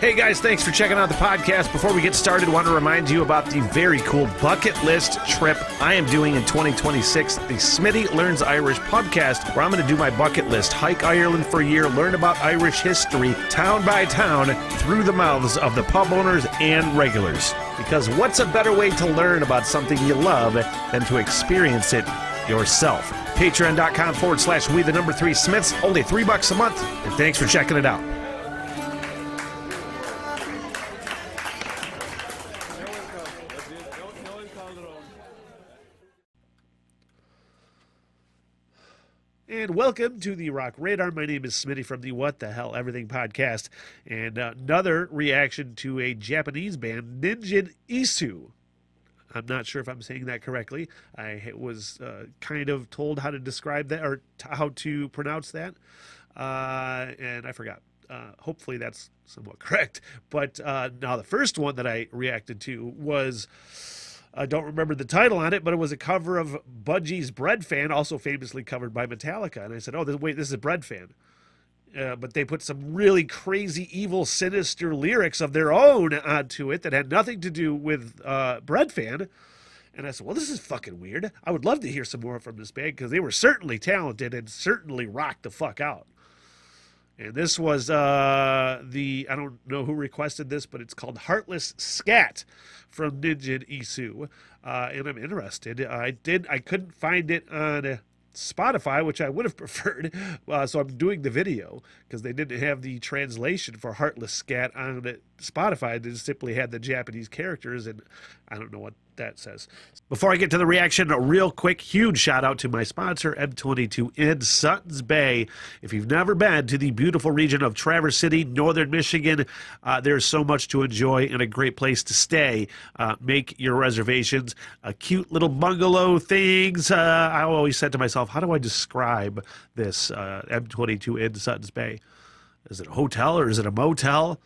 Hey guys, thanks for checking out the podcast. Before we get started, I want to remind you about the very cool bucket list trip I am doing in 2026, the Smitty Learns Irish podcast, where I'm going to do my bucket list, hike Ireland for a year, learn about Irish history, town by town, through the mouths of the pub owners and regulars. Because what's a better way to learn about something you love than to experience it yourself? Patreon.com/we3Smiths, only $3 a month, and thanks for checking it out. And welcome to the Rock Radar. My name is Smitty from the What The Hell Everything Podcast, and another reaction to a Japanese band, Ninjen ISU. I'm not sure if I'm saying that correctly. I was kind of told how to describe that or how to pronounce that, and I forgot. Hopefully that's somewhat correct. But now the first one that I reacted to was, I don't remember the title on it, but it was a cover of Budgie's Bread Fan, also famously covered by Metallica. And I said, oh, wait, this is a Bread Fan. But they put some really crazy, evil, sinister lyrics of their own onto it that had nothing to do with Bread Fan. And I said, well, this is fucking weird. I would love to hear some more from this band because they were certainly talented and certainly rocked the fuck out. And this was I don't know who requested this, but it's called Heartless Scat from Ninjen ISU. And I'm interested. I couldn't find it on Spotify, which I would have preferred, so I'm doing the video because they didn't have the translation for Heartless Scat on Spotify. They just simply had the Japanese characters, and I don't know what that says. Before I get to the reaction, a real quick huge shout out to my sponsor, M22 Inn, Sutton's Bay. If you've never been to the beautiful region of Traverse City, northern Michigan, there's so much to enjoy and a great place to stay. Make your reservations. Cute little bungalow things. I always said to myself, how do I describe this M22 Inn, Sutton's Bay? Is it a hotel or is it a motel?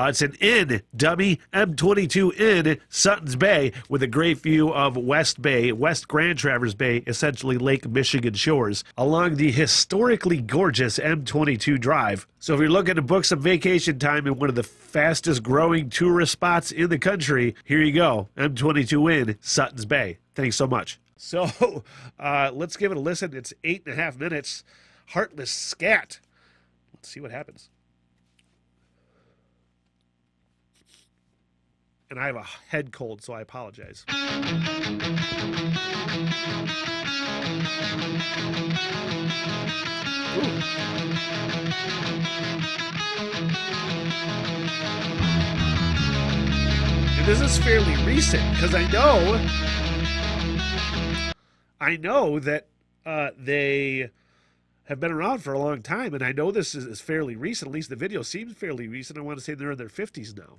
It's an inn, dummy, M22 Inn, Sutton's Bay, with a great view of West Bay, West Grand Traverse Bay, essentially Lake Michigan shores, along the historically gorgeous M22 Drive. So if you're looking to book some vacation time in one of the fastest growing tourist spots in the country, here you go, M22 Inn, Sutton's Bay. Thanks so much. So let's give it a listen. It's 8.5 minutes. Heartless Scat. Let's see what happens. And I have a head cold, so I apologize. And this is fairly recent, because I know that they have been around for a long time, and I know this is fairly recent. At least the video seems fairly recent. I want to say they're in their 50s now.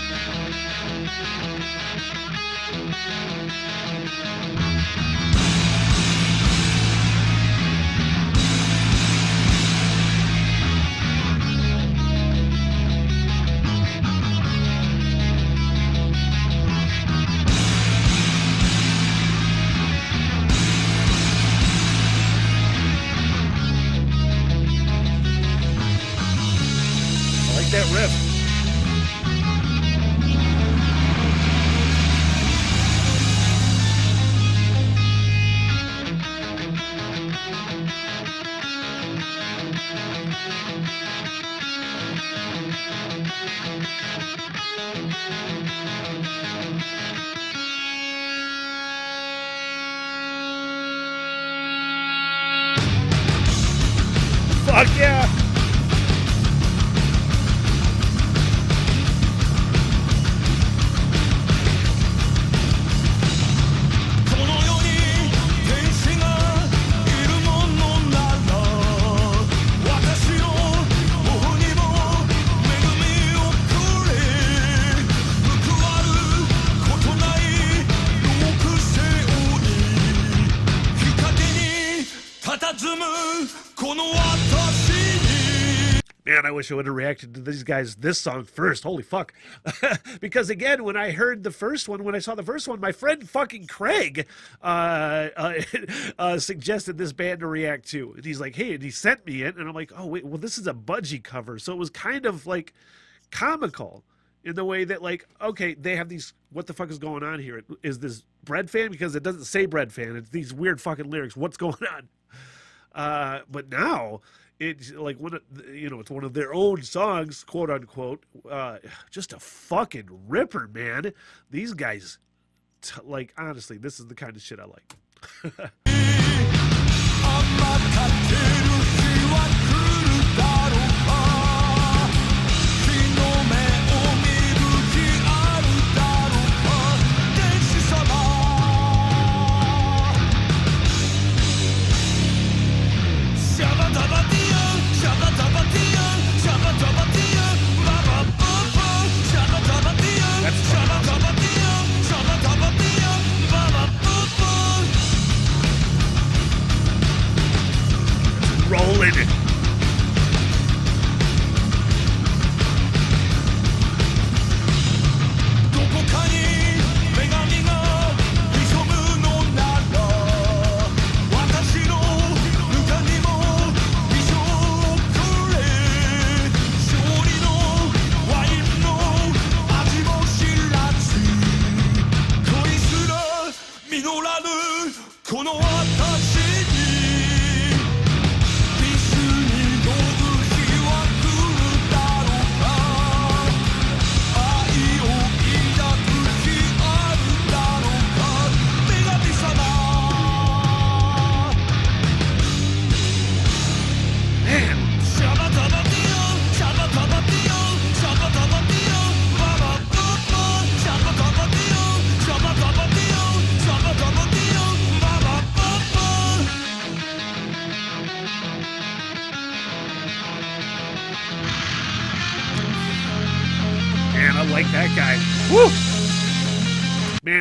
I like that riff. Fuck yeah! What man, I wish I would have reacted to these guys, this song first. Holy fuck. Because again, when I heard the first one, when I saw the first one, my friend fucking Craig suggested this band to react to. And he's like, hey, and he sent me it. And I'm like, oh, wait, well, this is a Budgie cover. So it was kind of like comical in the way that, like, okay, they have these, what the fuck is going on here? Is this Bread Fan? Because it doesn't say Bread Fan. It's these weird fucking lyrics. What's going on? But now it's like, when, you know, it's one of their own songs, quote unquote, just a fucking ripper, man. These guys, like, honestly, this is the kind of shit I like. Rolling it.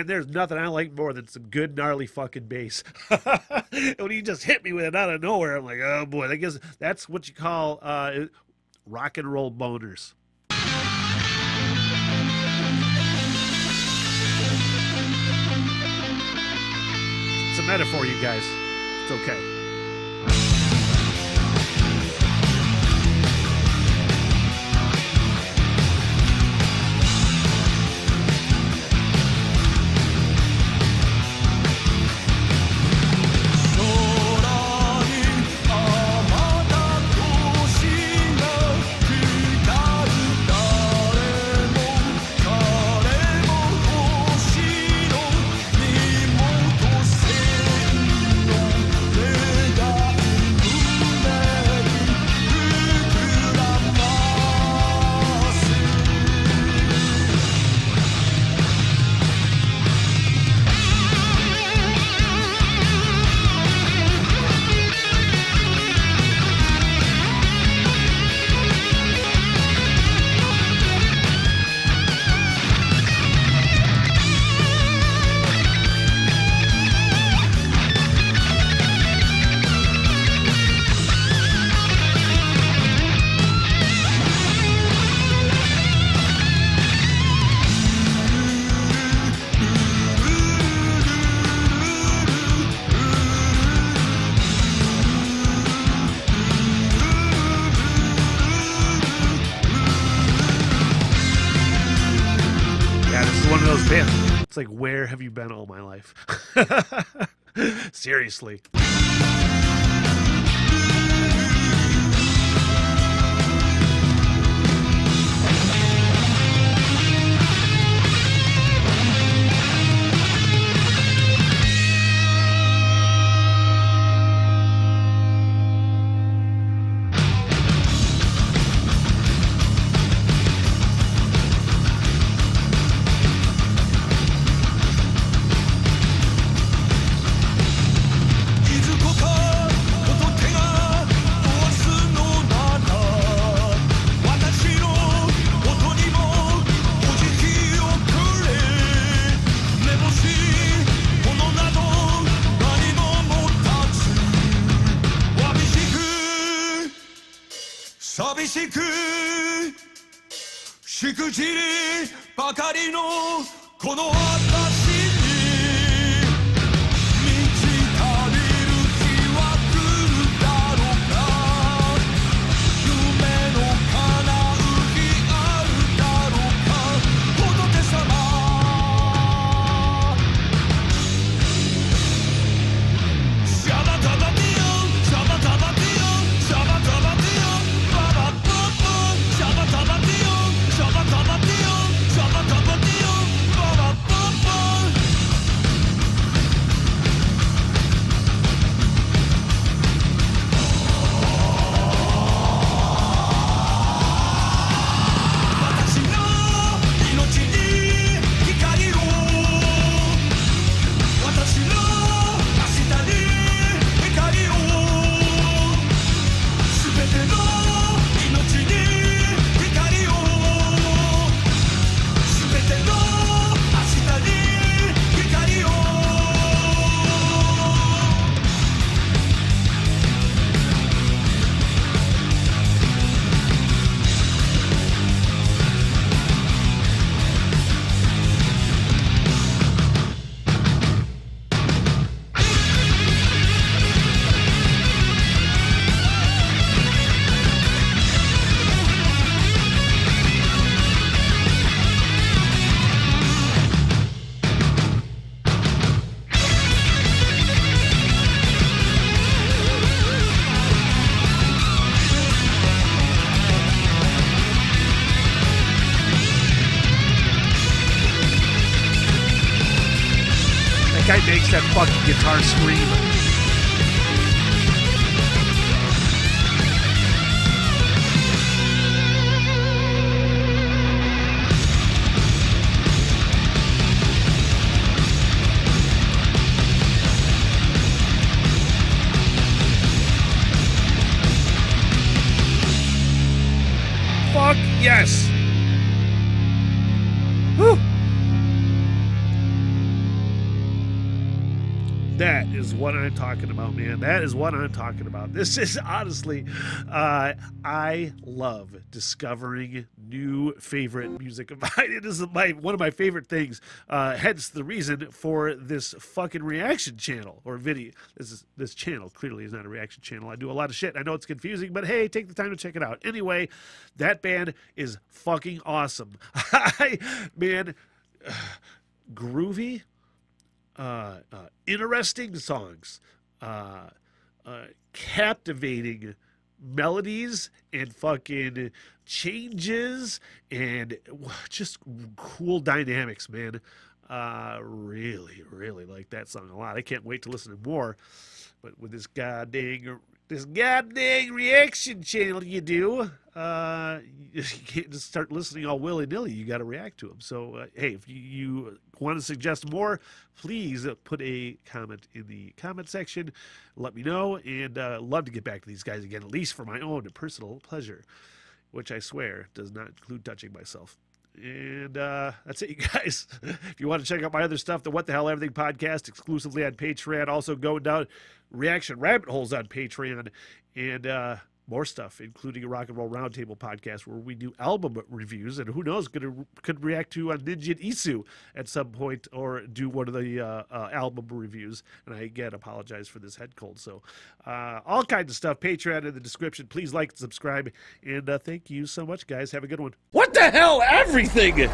There's nothing I like more than some good gnarly fucking bass. When you just hit me with it out of nowhere, I'm like, oh boy. I guess that's what you call rock and roll boners. It's a metaphor, you guys. It's okay. Like, where have you been all my life? Seriously. That fucking guitar scream. Fuck yes. Woo. That is what I'm talking about, man. That is what I'm talking about. This is honestly, I love discovering new favorite music of mine. It is one of my favorite things. Hence the reason for this fucking reaction channel or video. This channel clearly is not a reaction channel. I do a lot of shit. I know it's confusing, but hey, take the time to check it out. Anyway, that band is fucking awesome. Man, groovy. Interesting songs, captivating melodies and fucking changes and just cool dynamics, man. Really, really like that song a lot. I can't wait to listen to more. But with this goddamn reaction channel you do, you can't just start listening all willy-nilly. You got to react to them. So, hey, if you want to suggest more, please put a comment in the comment section. Let me know, and love to get back to these guys again, at least for my own personal pleasure, which I swear does not include touching myself. And that's it, you guys. If you want to check out my other stuff, the What the Hell Everything podcast, exclusively on Patreon. Also going down Reaction Rabbit Holes on Patreon. And more stuff, including a Rock and Roll Roundtable podcast where we do album reviews. And who knows, could react to Ninjen ISU at some point or do one of the album reviews. And I, again, apologize for this head cold. So all kinds of stuff. Patreon in the description. Please like and subscribe. And thank you so much, guys. Have a good one. What the hell? Everything!